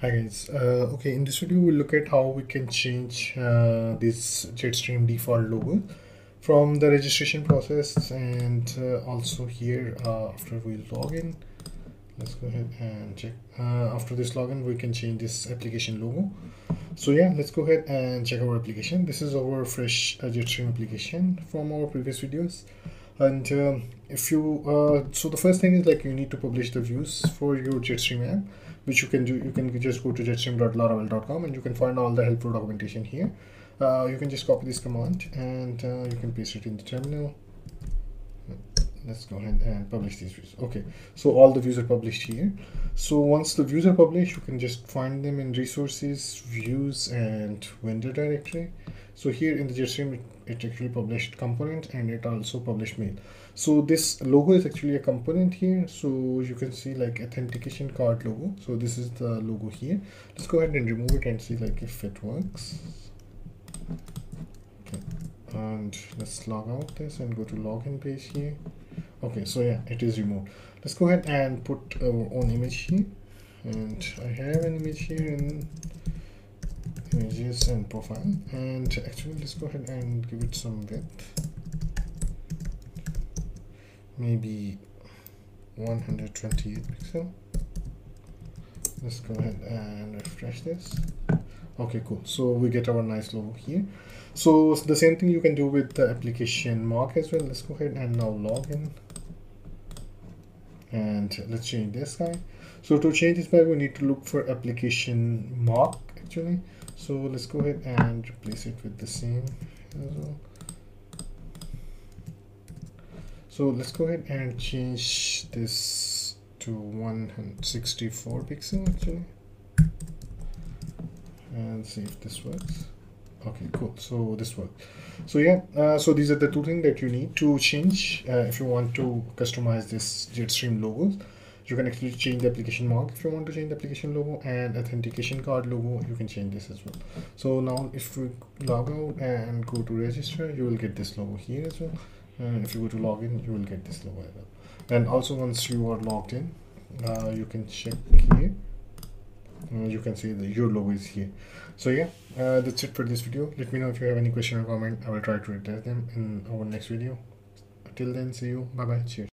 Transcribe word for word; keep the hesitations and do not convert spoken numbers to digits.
Hi guys, uh, okay, in this video we'll look at how we can change uh, this Jetstream default logo from the registration process, and uh, also here uh, after we log in. Let's go ahead and check. Uh, after this login we can change this application logo. So yeah, let's go ahead and check our application. This is our fresh uh, Jetstream application from our previous videos. And um, if you uh, so the first thing is, like, you need to publish the views for your Jetstream app, which you can do. You can just go to jetstream dot laravel dot com and you can find all the helpful documentation here. Uh, you can just copy this command and uh, you can paste it in the terminal. Let's go ahead and publish these views. Okay, so all the views are published here. So once the views are published, you can just find them in resources, views, and vendor directory. So here in the Jetstream, it actually published component and it also published mail. So this logo is actually a component here. So you can see, like, authentication card logo. So this is the logo here. Let's go ahead and remove it and see, like, if it works. Okay, and let's log out this and go to login page here. Okay, so yeah, it is removed. Let's go ahead and put our own image here. And I have an image here in images and profile, and actually let's go ahead and give it some width, maybe one hundred twenty-eight pixel. Let's go ahead and refresh this. Okay, cool. So we get our nice logo here. So the same thing you can do with the application mark as well. Let's go ahead and now log in and let's change this guy. So to change this guy, we need to look for application mark actually. So let's go ahead and replace it with the same as well. So let's go ahead and change this to one hundred sixty-four pixel actually, and see if this works. Okay, cool. So this worked. So yeah, uh, so these are the two things that you need to change uh, if you want to customize this Jetstream logos. You can actually change the application mark if you want to change the application logo, and authentication card logo, you can change this as well. So now if we log out and go to register, you will get this logo here as well. And if you go to login, you will get this logo as well. And also once you are logged in, uh, you can check here. Uh, you can see the your logo is here. So yeah, uh, that's it for this video. Let me know if you have any question or comment. I will try to address them in our next video. Till then, see you. Bye bye. Cheers.